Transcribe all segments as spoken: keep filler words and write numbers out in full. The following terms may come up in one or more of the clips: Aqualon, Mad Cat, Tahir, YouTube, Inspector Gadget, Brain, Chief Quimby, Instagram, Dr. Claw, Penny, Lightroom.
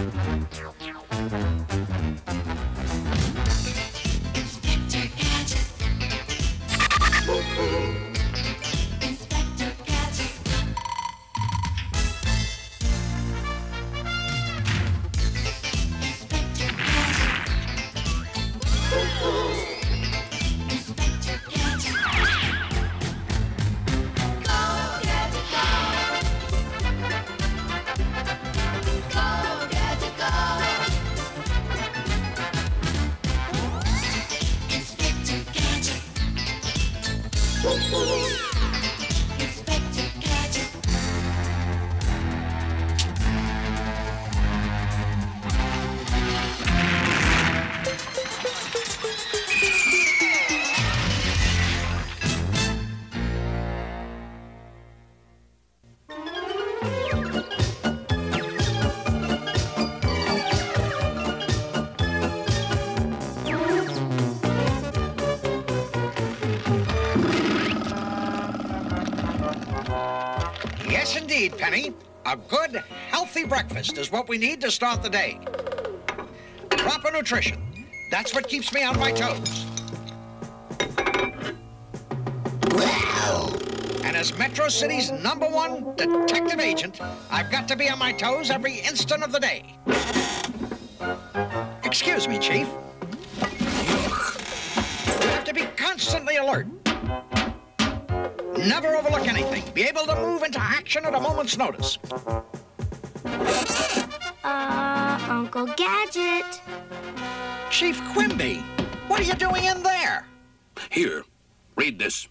Inspector Gadget. Inspector Gadget. Inspector Gadget. Inspector Gadget. Yes, indeed, Penny. A good, healthy breakfast is what we need to start the day. Proper nutrition. That's what keeps me on my toes. Wow. And as Metro City's number one detective agent, I've got to be on my toes every instant of the day. Excuse me, Chief. You have to be constantly alert. Never overlook anything. Be able to move into action at a moment's notice. Uh, Uncle Gadget. Chief Quimby, what are you doing in there? Here, read this.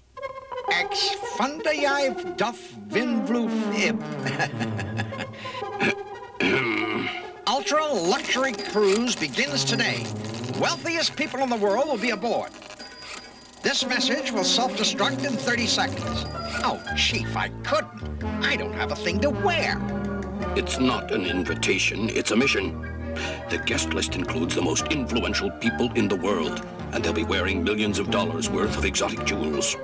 Ex fundiive duff vinvloof ib. Ultra luxury cruise begins today. Wealthiest people in the world will be aboard. This message will self-destruct in thirty seconds. Oh, Chief, I couldn't. I don't have a thing to wear. It's not an invitation, it's a mission. The guest list includes the most influential people in the world, and they'll be wearing millions of dollars worth of exotic jewels.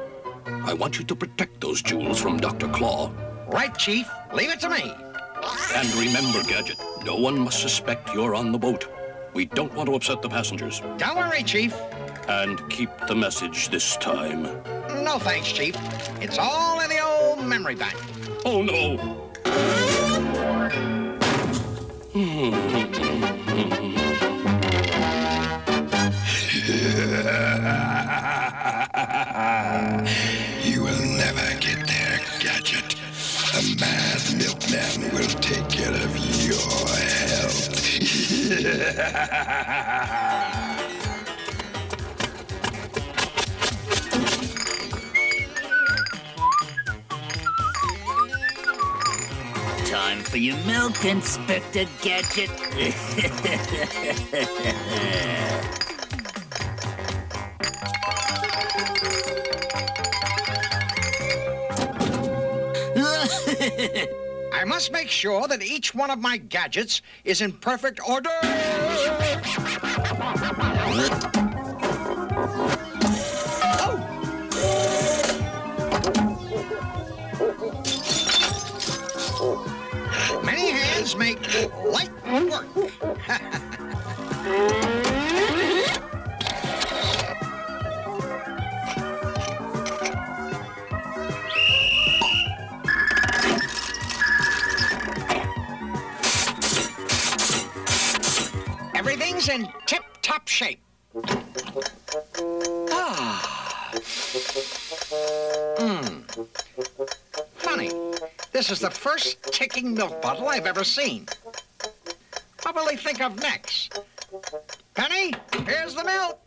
I want you to protect those jewels from Doctor Claw. Right, Chief. Leave it to me. And remember, Gadget, no one must suspect you're on the boat. We don't want to upset the passengers. Don't worry, Chief. And keep the message this time. No thanks, Chief. It's all in the old memory bank. Oh, no. You will never get there, Gadget. The mad milkman will take care of your health. Time for your milk, Inspector Gadget. I must make sure that each one of my gadgets is in perfect order. Make light work. Everything's in tip-top shape. Ah. Mm. Funny. This is the first ticking milk bottle I've ever seen. What will they think of next? Penny, here's the milk.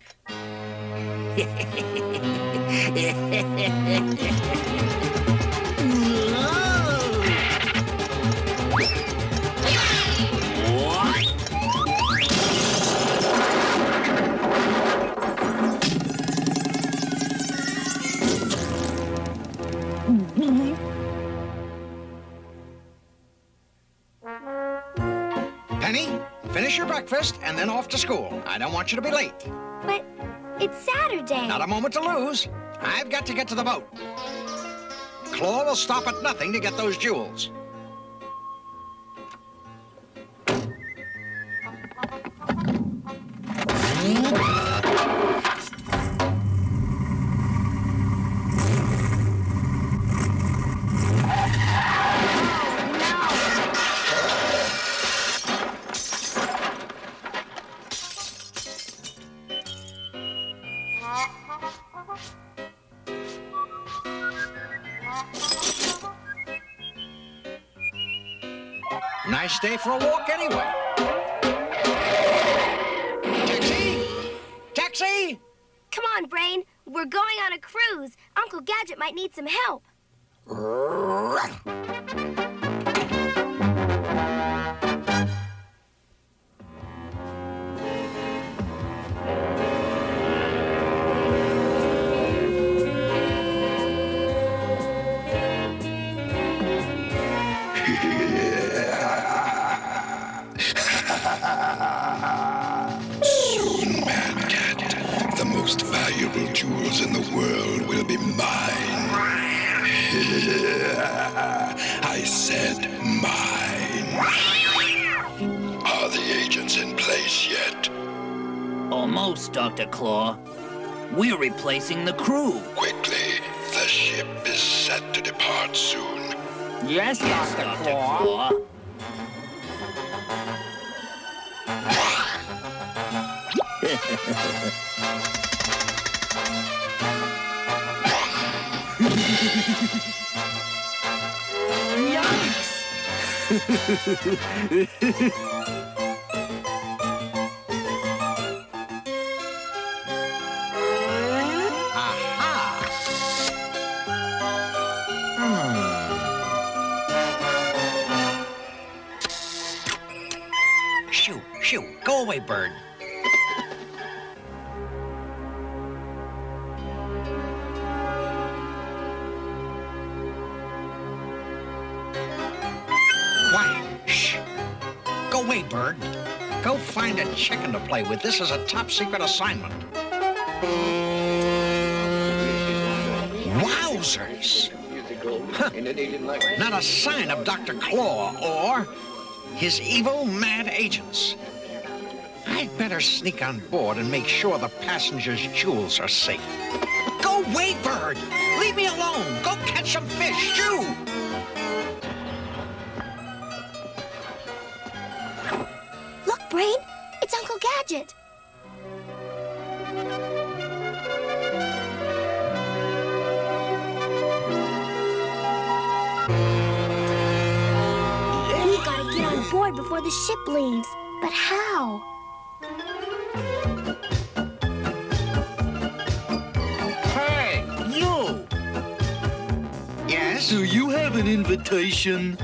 Penny, finish your breakfast and then off to school. I don't want you to be late. But it's Saturday. Not a moment to lose. I've got to get to the boat. Claw will stop at nothing to get those jewels. stay for a walk anyway. Taxi? Taxi? Come on, Brain. We're going on a cruise. Uncle Gadget might need some help. Valuable jewels in the world will be mine. I said mine. Are the agents in place yet? Almost, Doctor Claw. We're replacing the crew. Quickly, the ship is set to depart soon. Yes, yes Doctor Claw. Claw. Yikes! Shoo, shoo, go away, bird. Bird, go find a chicken to play with. This is a top secret assignment. Wowzers! Huh. Not a sign of Doctor Claw or his evil mad agents. I'd better sneak on board and make sure the passengers' jewels are safe. Go away, Bird! Leave me alone! Go catch some fish, shoo! Brain, it's Uncle Gadget. We gotta get on board before the ship leaves. But how? Hey, you! Yes? Do you have an invitation?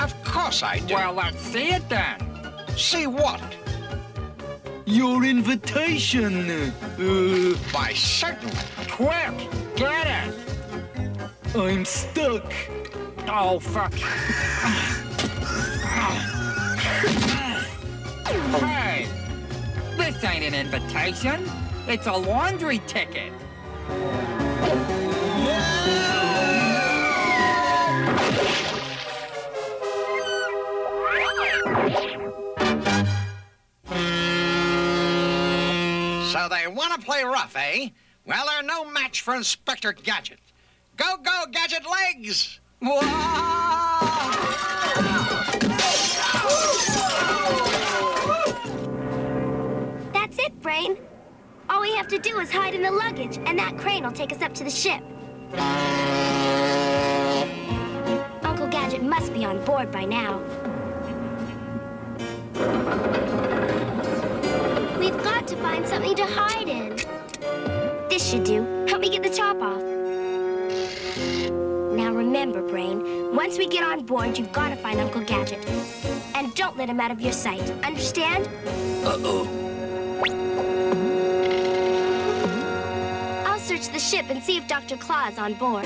Of course I do. Well, let's see it then. See what? Your invitation. Uh, Why, certainly. Quick, get it. I'm stuck. Oh, fuck. Hey, this ain't an invitation. It's a laundry ticket. So they want to play rough, eh? Well, they're no match for Inspector Gadget. Go, go, Gadget legs! Whoa! That's it, Brain. All we have to do is hide in the luggage, and that crane will take us up to the ship. Uncle Gadget must be on board by now. We've got to find something to hide in. This should do. Help me get the top off. Now remember, Brain, once we get on board, you've got to find Uncle Gadget. And don't let him out of your sight. Understand? Uh-oh. I'll search the ship and see if Doctor Claw is on board.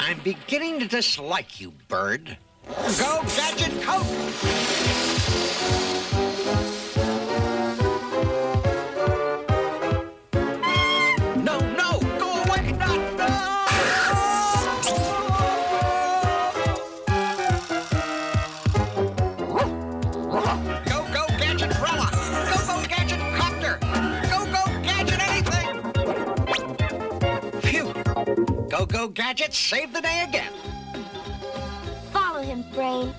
I'm beginning to dislike you, Bird. Go, Gadget, go! No, no, go away, not no! Go, go, Gadget, umbrella! Go, go, Gadget, copter! Go, go, Gadget, anything! Phew! Go, go, Gadget, save the day again! Him, Brain.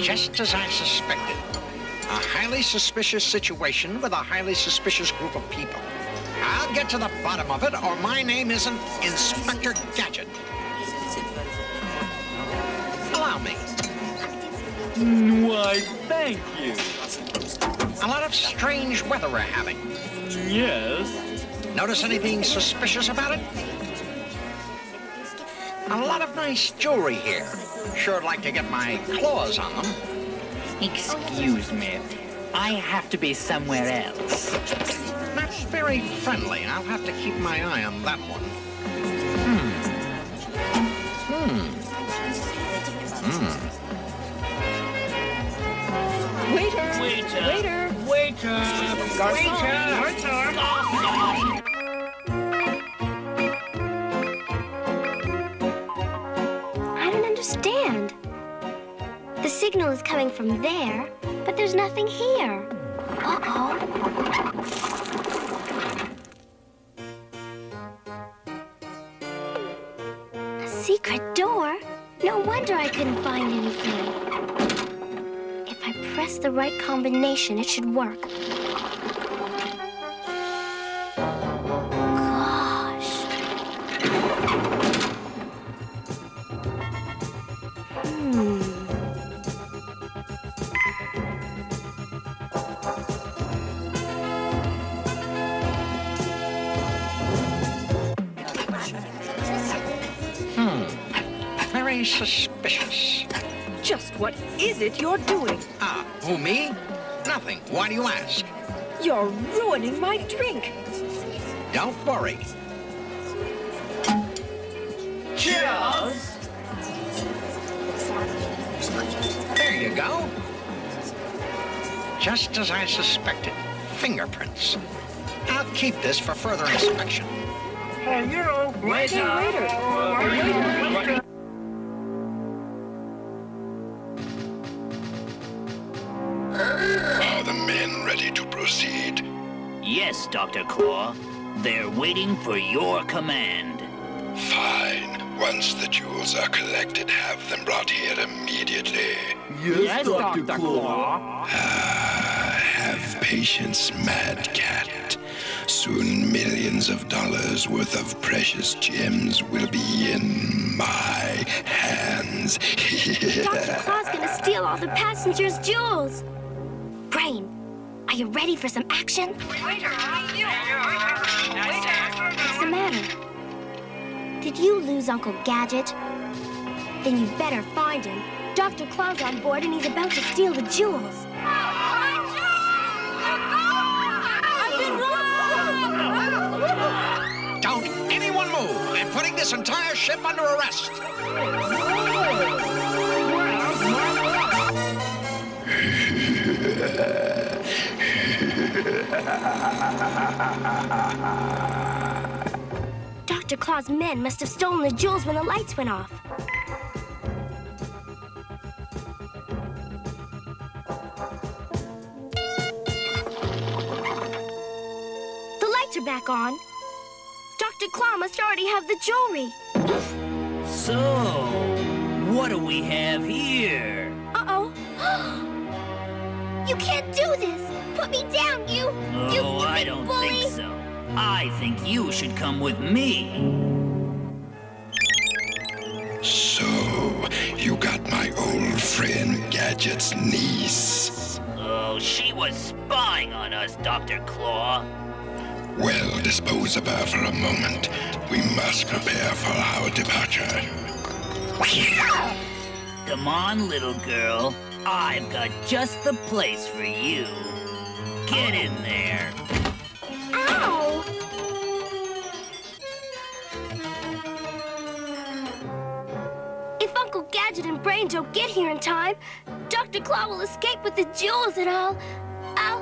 Just as I suspected, a highly suspicious situation with a highly suspicious group of people. I'll get to the bottom of it, or my name isn't Inspector Gadget. Allow me. Why, thank you. A lot of strange weather we're having. Yes. Notice anything suspicious about it? A lot of nice jewelry here. Sure'd like to get my claws on them. Excuse me. I have to be somewhere else. That's very friendly, and I'll have to keep my eye on that one. Hmm. Hmm. Hmm. Waiter! Waiter! Waiter! Waiter! Garçon! Garçon! Waiter. Stand. The signal is coming from there, but there's nothing here. Uh-oh. A secret door? No wonder I couldn't find anything. If I press the right combination, it should work. Suspicious. Just what is it you're doing? Ah, who, me? Nothing. Why do you ask? You're ruining my drink. Don't worry. Cheers! There you go. Just as I suspected. Fingerprints. I'll keep this for further inspection. Hey, you know, waiter, waiter, waiter, waiter, waiter. Yes, Doctor Claw. They're waiting for your command. Fine. Once the jewels are collected, have them brought here immediately. Yes, yes, Doctor Claw. Claw. Ah, have patience, Mad Cat. Soon millions of dollars worth of precious gems will be in my hands. Doctor Claw's gonna steal all the passengers' jewels. Brain. Are you ready for some action? Waiter, what's the matter? Did you lose Uncle Gadget? Then you better find him. Doctor Claw's on board and he's about to steal the jewels. My jewels! They're gone! I've been robbed! Don't anyone move! I'm putting this entire ship under arrest. Doctor Claw's men must have stolen the jewels when the lights went off. The lights are back on. Doctor Claw must already have the jewelry. So, what do we have here? Uh-oh. You can't do this! Put me down, you! Oh, you, you I don't bully. think so. I think you should come with me. So, you got my old friend Gadget's niece. Oh, she was spying on us, Doctor Claw. Well, dispose of her for a moment. We must prepare for our departure. Come on, little girl. I've got just the place for you. Get in there. Ow! If Uncle Gadget and Brain don't get here in time, Doctor Claw will escape with the jewels and I'll... I'll...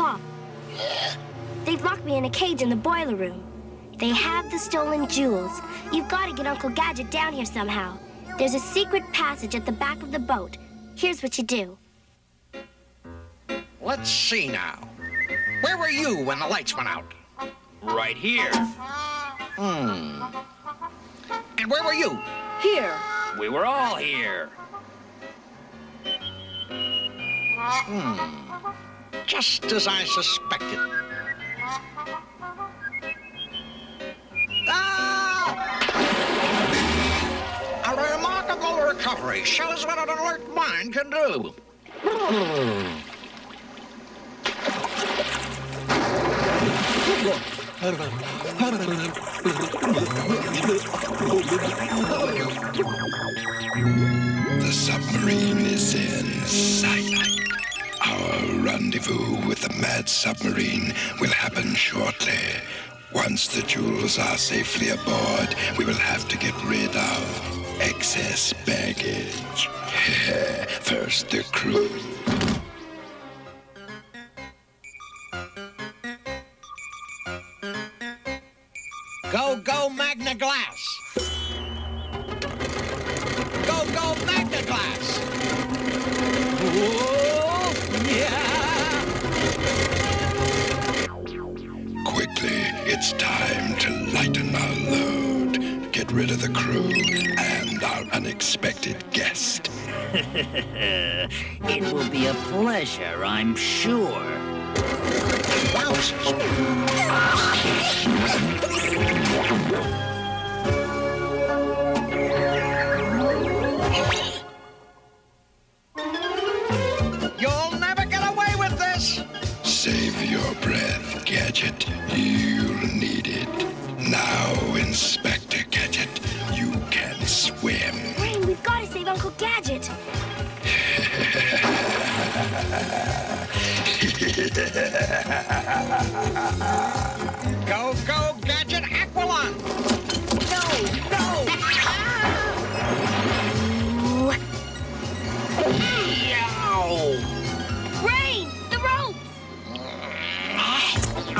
Claw. They've locked me in a cage in the boiler room. They have the stolen jewels. You've got to get Uncle Gadget down here somehow. There's a secret passage at the back of the boat. Here's what you do. Let's see now. Where were you when the lights went out? Right here. Hmm. And where were you? Here. We were all here. Hmm. Just as I suspected. Ah! A remarkable recovery shows what an alert mind can do. The submarine is in sight. Our rendezvous with the mad submarine will happen shortly. Once the jewels are safely aboard, we will have to get rid of excess baggage. First, the crew. Go, go, Magna Glass! Go, go, Magna Glass! Whoa. It's time to lighten our load, get rid of the crew and our unexpected guest. It will be a pleasure, I'm sure. You'll never get away with this! Save your breath, Gadget. You'll need it. Now, Inspector Gadget, you can swim. Brain, we've got to save Uncle Gadget. Go, go, Gadget Aqualon! No, no! Ow! Ow!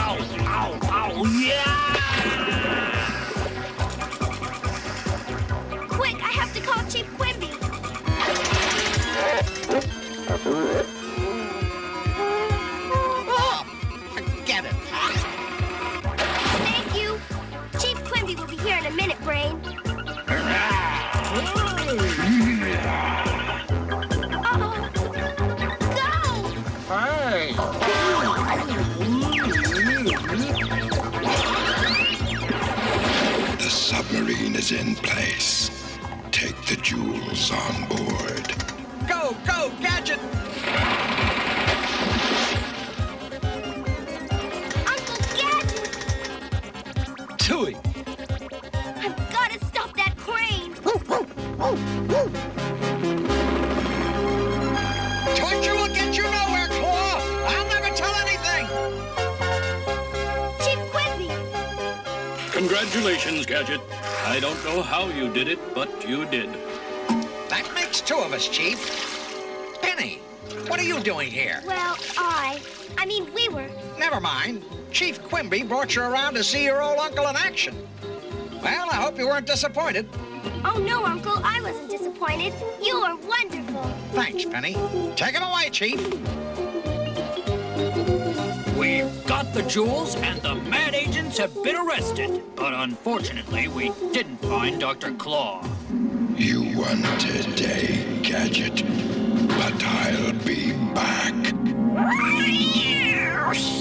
Ow, ow, ow, yeah! Quick, I have to call Chief Quimby. Oh, forget it. Thank you. Chief Quimby will be here in a minute, Brain. Is in place. Take the jewels on board. Go, go, Gadget! Uncle Gadget! Tui! I've got to stop that crane! Torture will get you nowhere, Claw! I'll never tell anything! Chief Quimby! Congratulations, Gadget. I don't know how you did it, but you did. That makes two of us, Chief. Penny, what are you doing here? Well, I... I mean, we were... Never mind. Chief Quimby brought you around to see your old uncle in action. Well, I hope you weren't disappointed. Oh, no, Uncle. I wasn't disappointed. You are wonderful. Thanks, Penny. Take him away, Chief. We've got the jewels, and the mad agents have been arrested. But unfortunately, we didn't find Doctor Claw. You won today, Gadget, but I'll be back. I'll be back.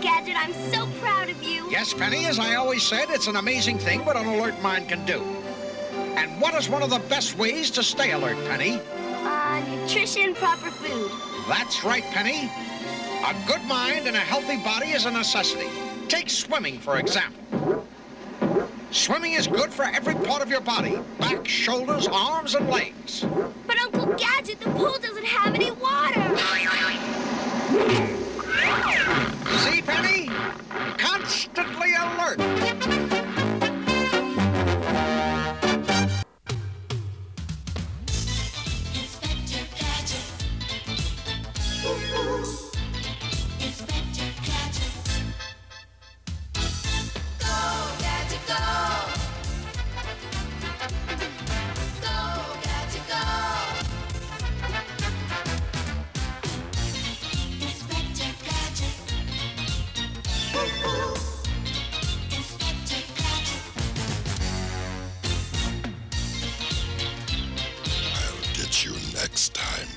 Gadget, I'm so proud of you. Yes, Penny, as I always said, it's an amazing thing what an alert mind can do. And what is one of the best ways to stay alert, Penny? Uh, nutrition, proper food. That's right, Penny. A good mind and a healthy body is a necessity. Take swimming, for example. Swimming is good for every part of your body. Back, shoulders, arms, and legs. But Uncle Gadget, the pool doesn't have any water. See, Penny? Constantly alert. Next time.